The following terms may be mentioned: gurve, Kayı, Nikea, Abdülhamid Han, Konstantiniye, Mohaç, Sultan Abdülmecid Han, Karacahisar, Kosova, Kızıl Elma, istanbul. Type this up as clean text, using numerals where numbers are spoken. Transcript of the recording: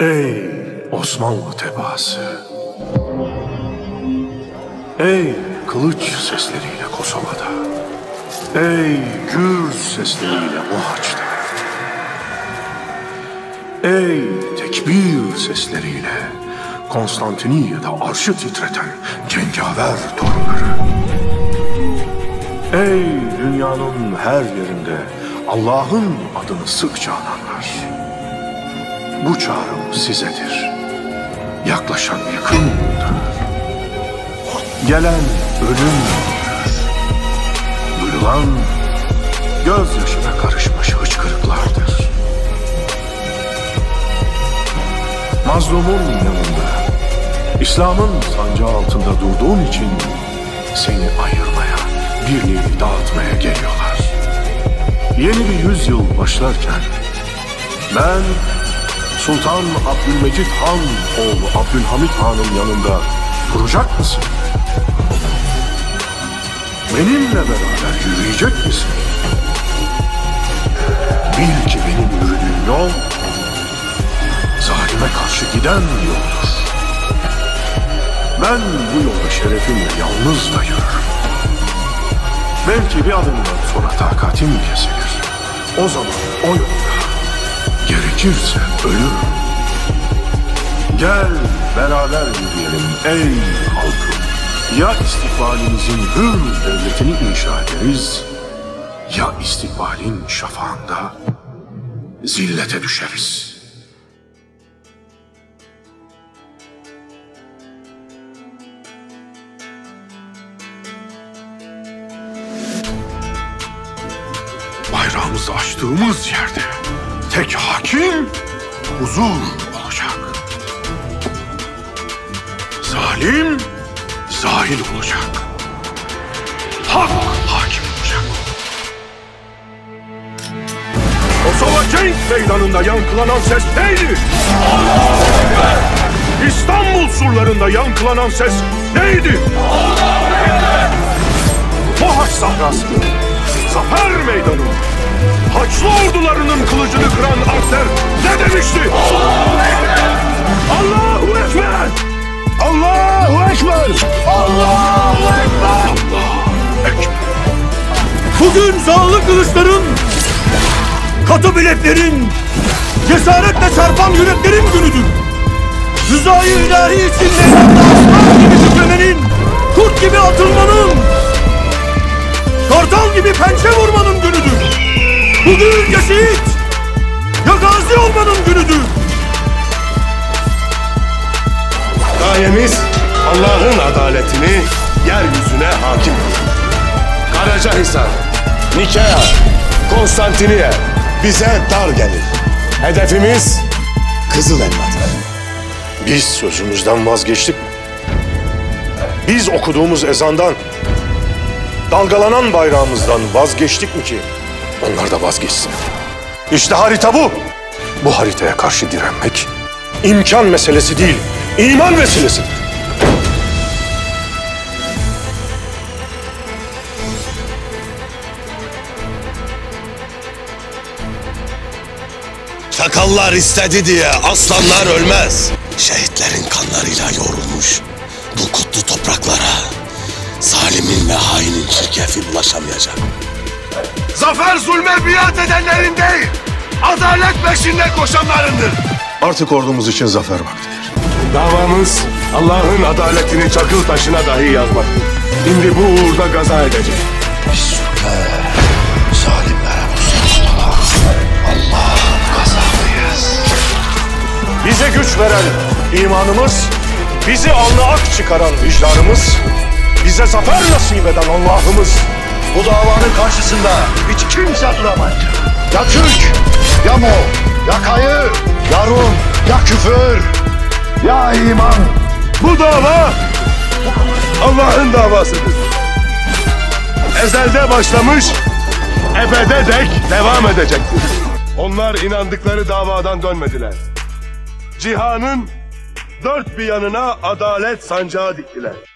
Ey Osmanlı tebaası! Ey kılıç sesleriyle Kosova'da! Ey gür sesleriyle Mohaç'ta! Ey tekbir sesleriyle Konstantiniyye'de arşı titreten cengaver torunları! Ey dünyanın her yerinde Allah'ın adını sıkça ananlar! Bu çağrım sizedir. Yaklaşan yıkımdır. Gelen ölümdür. Duyulan gözyaşına karışmış hıçkırıklardır. Mazlumun yanında, İslam'ın sancağı altında durduğun için seni ayırmaya, birliği dağıtmaya geliyorlar. Yeni bir yüzyıl başlarken ben Sultan Abdülmecid Han oğlu Abdülhamid Han'ın yanında duracak mısın? Benimle beraber yürüyecek misin? Bil ki benim yürüdüğüm yol, zalime karşı giden yoldur. Ben bu yolda şerefimle yalnız da yürürüm. Belki bir adımdan sonra takatim kesilir. O zaman o yolda, gerekirse ölürüm. Gel beraber yürüyelim ey halkım. Ya istikbalimizin hür devletini inşa ederiz, ya istikbalin şafağında zillete düşeriz. Bayrağımızı açtığımız yerde tek hakim huzur olacak. Zalim zahil olacak. Hak hakim olacak. Kosova Cenk Meydanı'nda yankılanan ses neydi? Allahu Ekber! İstanbul surlarında yankılanan ses neydi? Allahu Ekber! Mohaç sahrası, Zafer Meydanı, Haçlı ordularının kılıcını kıran Arter ne demişti? Allahu Ekber! Allahu Ekber! Allahu Ekber! Allahu Ekber! Allahu Ekber! Bugün sağlı kılıçların, katı bileklerin, cesaretle çarpan yüreklerin günüdür. Rızayı ilahi için meydanla aslan gibi tükremenin, kurt gibi atılmanın, kartal gibi pençe vurmanın günüdür. Bugün ya şehit, ya gazi olmanın günüdür. Gayemiz Allah'ın adaletini yeryüzüne hakim kılmak. Karacahisar, Nikea, Konstantiniye bize dar gelir. Hedefimiz Kızıl Elma'dır. Biz sözümüzden vazgeçtik mi? Biz okuduğumuz ezandan, dalgalanan bayrağımızdan vazgeçtik mi ki onlar da vazgeçsin? İşte harita bu. Bu haritaya karşı direnmek imkan meselesi değil, İman meselesidir. Çakallar istedi diye aslanlar ölmez. Şehitlerin kanlarıyla yoğrulmuş bu kutlu topraklara zalimin ve hainin çirkefi ulaşamayacak. Zafer zulme biat edenlerin değil, adalet peşinde koşanlarındır. Artık ordumuz için zafer vaktidir. Davamız Allah'ın adaletini çakıl taşına dahi yazmaktır. Şimdi bu uğurda gaza edecek. Bismillah. Zalimlere musallat olan Allah'ın gazalıyız. Bize güç veren imanımız, bizi alnı ak çıkaran vicdanımız, bize zafer nasip eden Allah'ımız. Bu davanın karşısında hiç kimse duramayacak. Ya Türk, ya Moğol, ya Kayı, ya Rum, ya küfür, ya iman. Bu dava Allah'ın davasıdır. Ezelde başlamış, ebede dek devam edecektir. Onlar inandıkları davadan dönmediler. Cihanın dört bir yanına adalet sancağı diktiler.